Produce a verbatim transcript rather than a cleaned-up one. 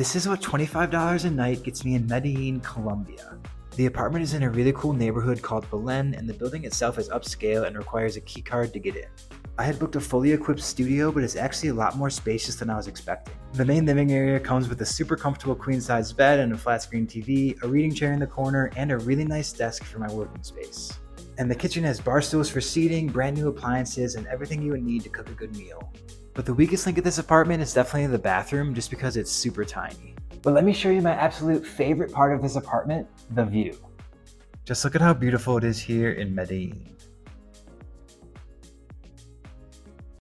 This is what twenty-five dollars a night gets me in Medellín, Colombia. The apartment is in a really cool neighborhood called Belén, and the building itself is upscale and requires a key card to get in. I had booked a fully equipped studio, but it's actually a lot more spacious than I was expecting. The main living area comes with a super comfortable queen-size bed and a flat-screen T V, a reading chair in the corner, and a really nice desk for my working space. And the kitchen has bar stools for seating, brand new appliances, and everything you would need to cook a good meal. But the weakest link of this apartment is definitely the bathroom, just because it's super tiny. But let me show you my absolute favorite part of this apartment, the view. Just look at how beautiful it is here in Medellín.